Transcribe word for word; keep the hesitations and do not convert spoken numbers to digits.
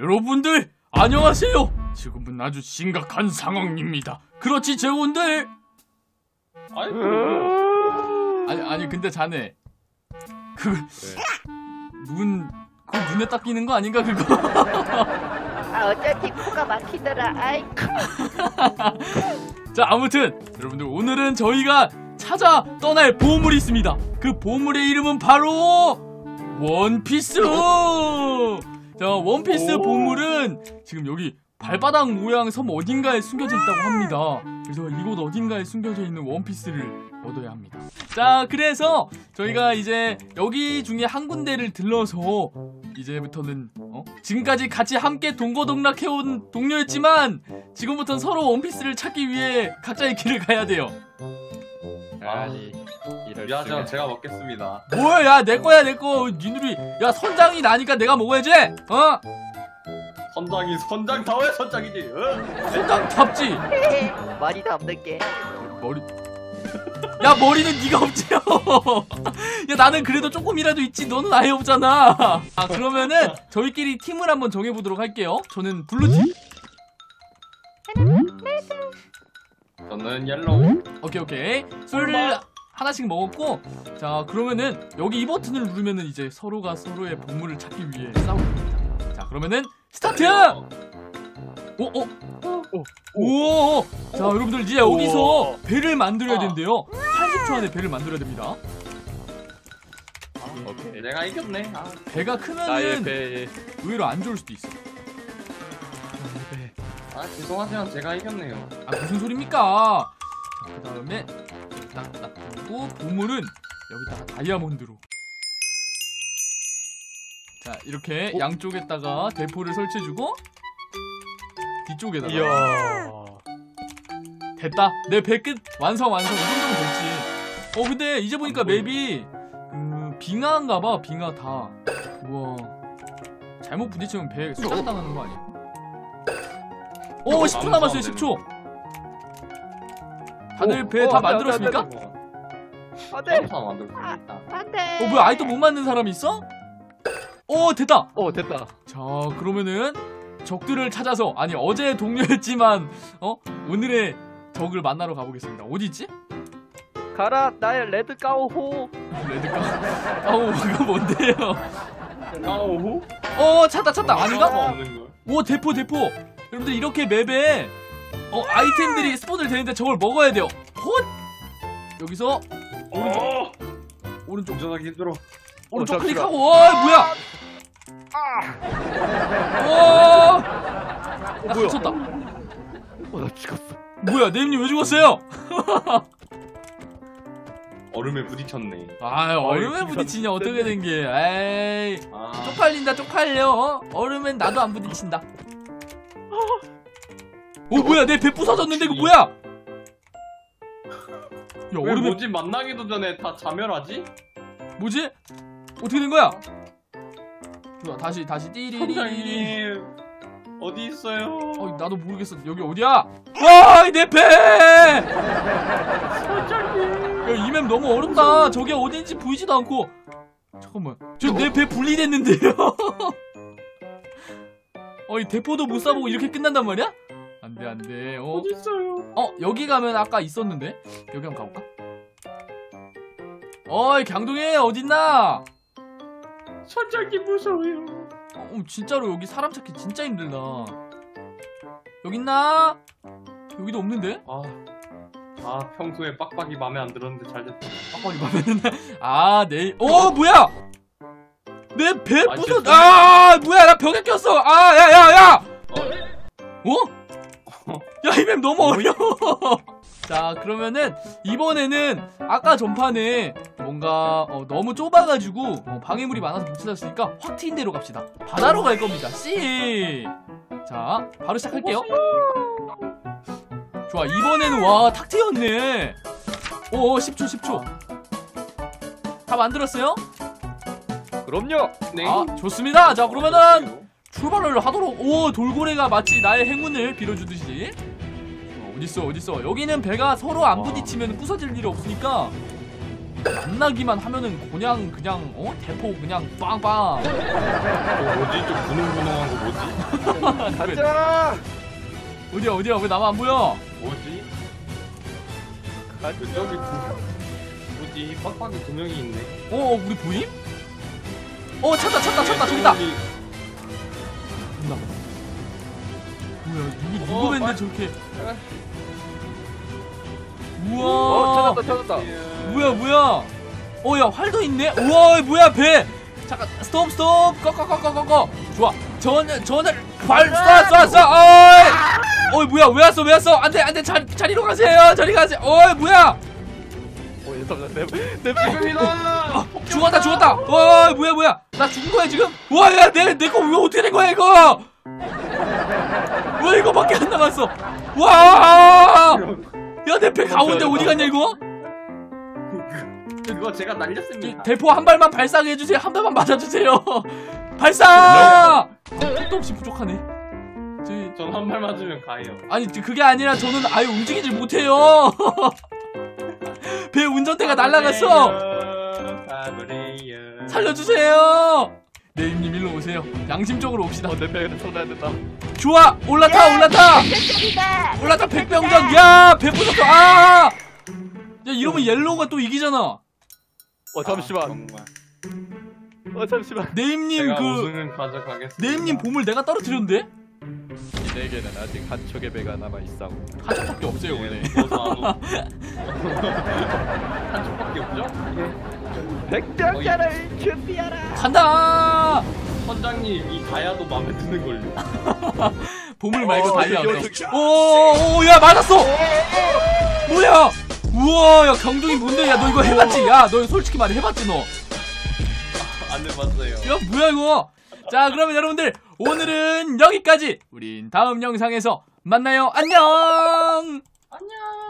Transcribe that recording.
여러분들 안녕하세요. 지금은 아주 심각한 상황입니다. 그렇지 재혼들? 아니, 아니 아니 근데 자네 그 눈 그 네. 눈에 딱 끼는 거 아닌가 그거? 아 어차피 코가 막히더라. 아이쿠. 자 아무튼 여러분들 오늘은 저희가 찾아 떠날 보물이 있습니다. 그 보물의 이름은 바로 원피스! 자 원피스 보물은 지금 여기 발바닥 모양 섬 어딘가에 숨겨져 있다고 합니다. 그래서 이곳 어딘가에 숨겨져 있는 원피스를 얻어야 합니다. 자 그래서 저희가 이제 여기 중에 한 군데를 들러서 이제부터는 어? 지금까지 같이 함께 동고동락해온 동료였지만 지금부터는 서로 원피스를 찾기 위해 각자의 길을 가야 돼요. 아니 이럴 수가. 제가 먹겠습니다. 뭐야 야 내 거야 내 거. 니누리 야 선장이 나니까 내가 먹어야지. 어? 선장이 선장다워야 선장이지. 어? 선장답지. 말이 다 없는게 머리. 야 머리는 네가 없지요. 야 나는 그래도 조금이라도 있지. 너는 아예 없잖아. 아 그러면은 저희끼리 팀을 한번 정해보도록 할게요. 저는 블루팀. 저는 옐로우. 오케이 오케이. 술을 하나씩 먹었고. 자 그러면은 여기 이 버튼을 누르면은 이제 서로가 서로의 보물을 찾기 위해 싸우게 됩니다. 자 그러면은 스타트! 오오 오오. 자 여러분들 이제 여기서 배를 만들어야 된대요. 삼십 초 안에 배를 만들어야 됩니다. 오케이. 내가 이겼네. 아. 배가 크면은 배. 의외로 안 좋을 수도 있어. 아 죄송하지만 제가 이겼네요. 아 무슨 소리입니까? 자, 그 다음에 딱딱 하고 보물은 여기다가 다이아몬드로. 자 이렇게 오? 양쪽에다가 대포를 설치해주고 뒤쪽에다가. 이야 됐다. 내 배 끝. 완성 완성. 이 정도면 됐지. 어 근데 이제 보니까 맵이 음, 빙하인가봐. 빙하 다. 우와 잘못 부딪히면 배 수작 당하는 거 아니야? 오! 십 초 남았어요. 십 초! 다들 배 다 만들었습니까? 안돼! 안돼! 어 뭐야 아직도 못 만든 사람이 있어? 오 됐다! 어 됐다. 자 그러면은 적들을 찾아서 아니 어제 동료였지만 어? 오늘의 적을 만나러 가보겠습니다. 어디있지? 가라 나의 레드 까오호. 레드 까오호가 뭔데요? 까오호? 어 찾다 찾다. 아닌가? 오 대포 대포! 여러분들 이렇게 맵에 어 아이템들이 스폰을 되는데 저걸 먹어야 돼요. 헛! 여기서 오른쪽 어! 오른쪽 운전하기 힘들어. 오른쪽 어, 클릭하고 어 뭐야? 아! 오! 나 다쳤다. 어 나 죽었어. 뭐야 네임님 왜 죽었어요? 얼음에 부딪혔네. 아 얼음에 부딪히냐 어떻게 된 게? 에이 아. 쪽팔린다 쪽팔려. 어? 얼음엔 나도 안 부딪힌다. 어 뭐야 내 배 부서졌는데 이거 뭐야? 야 얼음에 뭐지 만나기도 전에 다 자멸하지? 뭐지? 어떻게 된 거야? 좋아 다시 다시 띠리리. 선장님 어디 있어요? 어 나도 모르겠어. 여기 어디야? 와 내 배! 선장님 야 이 맵 너무 어렵다. 저게 어딘지 보이지도 않고. 잠깐만 저 내 배 분리됐는데요? 어이 대포도 못 쏴보고 이렇게 끝난단 말이야? 안돼 안돼. 어. 어디 있어요? 어 여기 가면 아까 있었는데 여기 한번 가볼까? 어이 강동이 어딨나? 선장님 무서워요. 어 진짜로 여기 사람 찾기 진짜 힘들다. 여기 있나? 여기도 없는데? 아, 아 평소에 빡빡이 마음에 안 들었는데 잘 됐다. 빡빡이 마음에 안 들었나? 아 내일. 어 뭐야? 내 배 부서. 아 뭐야 나 벽에 꼈어. 아 야야야. 어? 야 이 맵 너무 어려워. 자 그러면은 이번에는 아까 전판에 뭔가 어, 너무 좁아가지고 어, 방해물이 많아서 못 찾았으니까 확 트인 대로 갑시다. 바다로 갈 겁니다. 씨. 자 바로 시작할게요. 좋아 이번에는 와 탁 트였네. 오 십 초 십 초. 다 만들었어요? 그럼요. 네. 아 좋습니다. 자 그러면은 출발을 하도록. 오 돌고래가 마치 나의 행운을 빌어주듯이. 어, 어딨어 어딨어. 여기는 배가 서로 안 부딪히면 부서질 일이 없으니까 만나기만 하면은 그냥 그냥 어? 대포 그냥 빵빵. 어, 뭐지? 좀 분홍분홍한 거 뭐지? 가자! 어디야 어디야? 왜 나만 안 보여? 뭐지? 가자. 저기 뭐지? 빡빡이 두 명이 있네. 어? 어 우리 보임? 어 찾다 찾다 찾다. 네, 저기다! 저기... 뭐야 누구 누구 어, 맨날 저렇게. 우와. 어 찾았다 찾았다. 뭐야 뭐야. 어 야 활도 있네. 우와 뭐야 배. 잠깐 스톱 스톱. 꺼꺼꺼꺼꺼. 좋아. 전을 전을 발 쏴 쏴 쏴. 어이. 어이 뭐야 왜 왔어 왜 왔어. 안돼 안돼 자 자리로 가세요 자리 가세요. 어이 뭐야. 어 얘들아 내내 배경이다. 죽었다 죽었다. 어이 뭐야 뭐야. 나 죽은 거야 지금? 와 야 내 내 거 왜 어떻게 된 거야 이거? 왜 이거밖에 안 나갔어? 와! 야 내 배 가운데 어디 갔냐 이거? 그거 제가 날렸습니다. 대포 한 발만 발사하게 해주세요. 한 발만 맞아주세요. 발사! 택도 없이 부족하네. 저희 저는 한 발 맞으면 가요. 아니 그게 아니라 저는 아예 움직이질 못해요. 배 운전대가 날아갔어. 살려주세요. 네임님 일로 오세요. 양심적으로 옵시다. 어, 내 배에는 쳐다야 된다. 좋아! 올라타! 올라타! 올라타 백병전! 야! 백구석도! 아! 야 이러면 옐로우가 또 이기잖아. 어 잠시만. 아, 어 잠시만. 네임님 그.. 네임님 보물 내가 떨어뜨렸는데? 내게는 아직 한 척의 배가 남아있사고. 한 척밖에 없어요 원래. 한 척밖에 없죠? 백병전을 어, 준비하라! 간다! 선장님 이 다이아도 마음에 드는걸요. 보물 말고 다이아. 오오오 야 맞았어! 뭐야! 우와 야 경동이 뭔데? 야 너 이거 해봤지? 야 너 솔직히 말해 해봤지 너? 아, 안 해봤어요. 야 뭐야 이거? 자 그러면 여러분들 오늘은 여기까지! 우린 다음 영상에서 만나요! 안녕! 안녕!